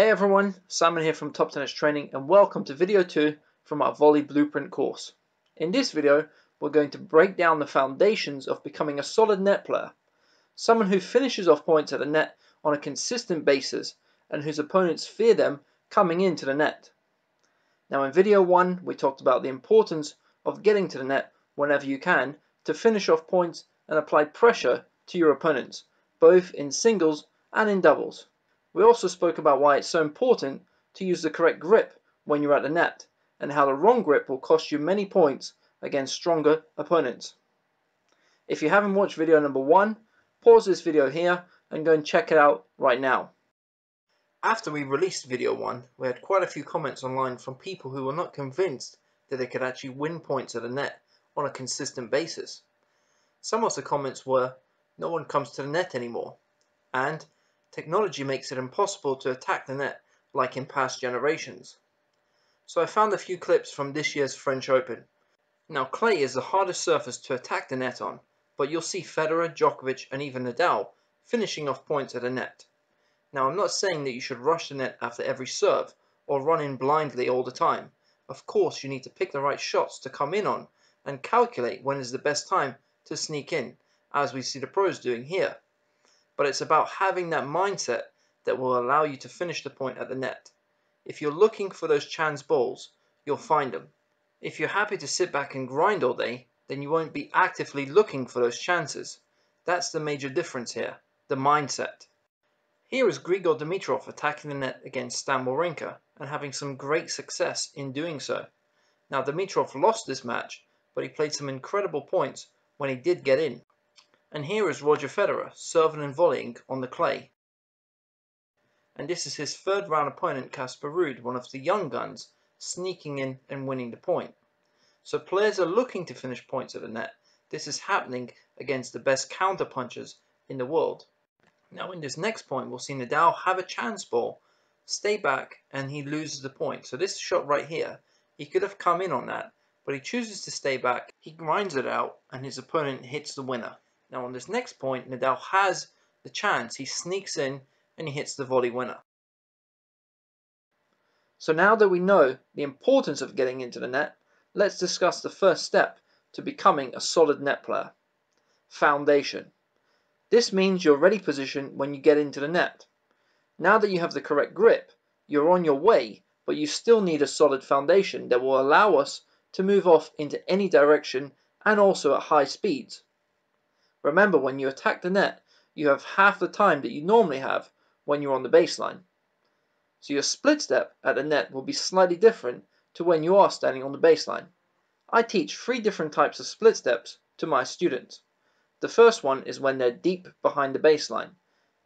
Hey everyone, Simon here from Top Tennis Training and welcome to video 2 from our Volley Blueprint course. In this video, we're going to break down the foundations of becoming a solid net player, someone who finishes off points at the net on a consistent basis and whose opponents fear them coming into the net. Now in video 1, we talked about the importance of getting to the net whenever you can to finish off points and apply pressure to your opponents, both in singles and in doubles. We also spoke about why it's so important to use the correct grip when you're at the net and how the wrong grip will cost you many points against stronger opponents. If you haven't watched video number 1, pause this video here and go and check it out right now. After we released video 1, we had quite a few comments online from people who were not convinced that they could actually win points at the net on a consistent basis. Some of the comments were, "No one comes to the net anymore," and "Technology makes it impossible to attack the net like in past generations." So I found a few clips from this year's French Open. Now clay is the hardest surface to attack the net on, but you'll see Federer, Djokovic and even Nadal finishing off points at the net. Now I'm not saying that you should rush the net after every serve or run in blindly all the time. Of course you need to pick the right shots to come in on and calculate when is the best time to sneak in, as we see the pros doing here. But it's about having that mindset that will allow you to finish the point at the net. If you're looking for those chance balls, you'll find them. If you're happy to sit back and grind all day, then you won't be actively looking for those chances. That's the major difference here, the mindset. Here is Grigor Dimitrov attacking the net against Stan Wawrinka and having some great success in doing so. Now Dimitrov lost this match, but he played some incredible points when he did get in. And here is Roger Federer, serving and volleying on the clay. And this is his third round opponent, Casper Ruud, one of the young guns, sneaking in and winning the point. So players are looking to finish points at the net. This is happening against the best counter punchers in the world. Now in this next point, we'll see Nadal have a chance ball, stay back, and he loses the point. So this shot right here, he could have come in on that, but he chooses to stay back, he grinds it out, and his opponent hits the winner. Now on this next point, Nadal has the chance, he sneaks in and he hits the volley winner. So now that we know the importance of getting into the net, let's discuss the first step to becoming a solid net player. Foundation. This means you're ready position when you get into the net. Now that you have the correct grip, you're on your way, but you still need a solid foundation that will allow us to move off into any direction and also at high speeds. Remember, when you attack the net, you have half the time that you normally have when you're on the baseline. So your split step at the net will be slightly different to when you are standing on the baseline. I teach 3 different types of split steps to my students. The first one is when they're deep behind the baseline.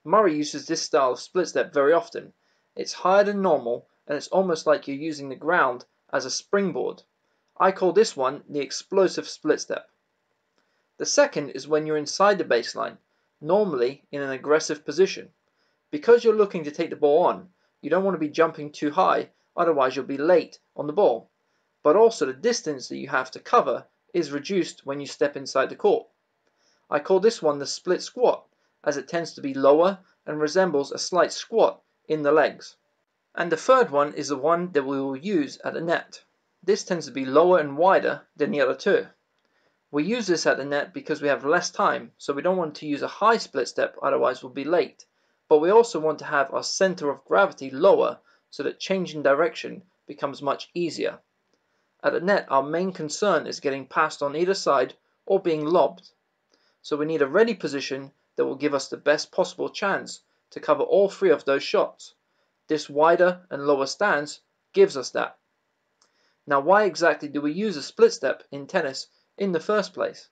Murray uses this style of split step very often. It's higher than normal and it's almost like you're using the ground as a springboard. I call this one the explosive split step. The second is when you're inside the baseline, normally in an aggressive position. Because you're looking to take the ball on, you don't want to be jumping too high, otherwise you'll be late on the ball. But also the distance that you have to cover is reduced when you step inside the court. I call this one the split squat, as it tends to be lower and resembles a slight squat in the legs. And the third one is the one that we will use at the net. This tends to be lower and wider than the other two. We use this at the net because we have less time, so we don't want to use a high split step, otherwise we'll be late. But we also want to have our center of gravity lower so that changing direction becomes much easier. At the net, our main concern is getting passed on either side or being lobbed. So we need a ready position that will give us the best possible chance to cover all 3 of those shots. This wider and lower stance gives us that. Now, why exactly do we use a split step in tennis in the first place?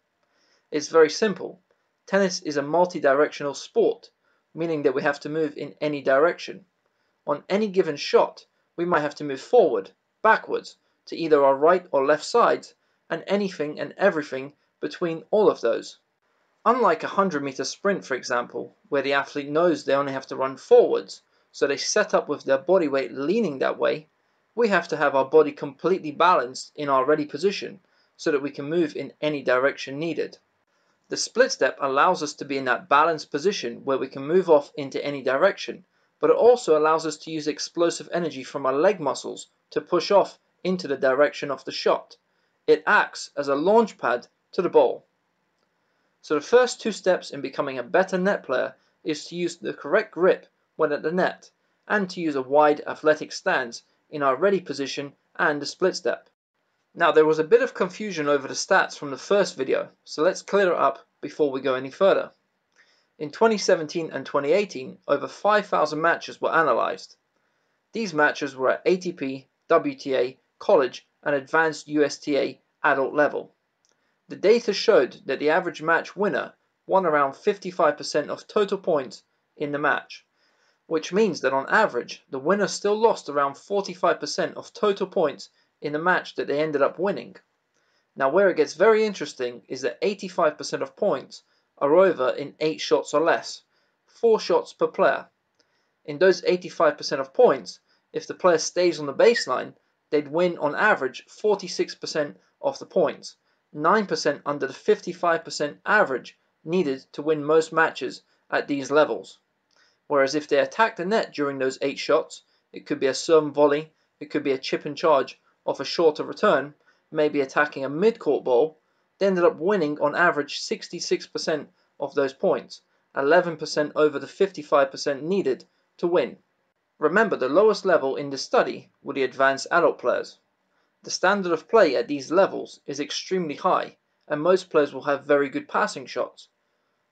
It's very simple. Tennis is a multi-directional sport, meaning that we have to move in any direction. On any given shot, we might have to move forward, backwards, to either our right or left sides, and anything and everything between all of those. Unlike a 100-meter sprint, for example, where the athlete knows they only have to run forwards, so they set up with their body weight leaning that way, we have to have our body completely balanced in our ready position, so that we can move in any direction needed. The split step allows us to be in that balanced position where we can move off into any direction, but it also allows us to use explosive energy from our leg muscles to push off into the direction of the shot. It acts as a launch pad to the ball. So the first two steps in becoming a better net player is to use the correct grip when at the net, and to use a wide athletic stance in our ready position and a split step. Now, there was a bit of confusion over the stats from the first video, so let's clear it up before we go any further. In 2017 and 2018, over 5,000 matches were analysed. These matches were at ATP, WTA, college and advanced USTA adult level. The data showed that the average match winner won around 55% of total points in the match, which means that on average, the winner still lost around 45% of total points in the match that they ended up winning. Now, where it gets very interesting is that 85% of points are over in 8 shots or less, 4 shots per player. In those 85% of points, if the player stays on the baseline, they'd win on average 46% of the points, 9% under the 55% average needed to win most matches at these levels. Whereas if they attack the net during those 8 shots, it could be a serve volley, it could be a chip and charge off a shorter return, maybe attacking a mid-court ball, they ended up winning on average 66% of those points, 11% over the 55% needed to win. Remember, the lowest level in this study were the advanced adult players. The standard of play at these levels is extremely high, and most players will have very good passing shots.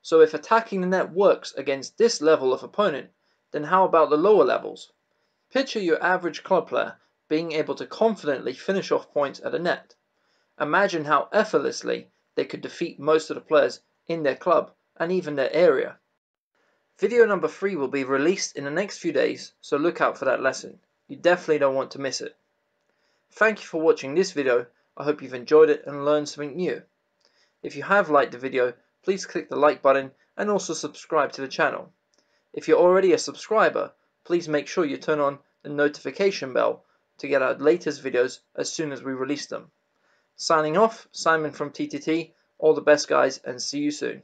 So if attacking the net works against this level of opponent, then how about the lower levels? Picture your average club player being able to confidently finish off points at a net. Imagine how effortlessly they could defeat most of the players in their club and even their area. Video number 3 will be released in the next few days, so look out for that lesson. You definitely don't want to miss it. Thank you for watching this video. I hope you've enjoyed it and learned something new. If you have liked the video, please click the like button and also subscribe to the channel. If you're already a subscriber, please make sure you turn on the notification bell to get our latest videos as soon as we release them. Signing off, Simon from TTT, all the best guys, and see you soon.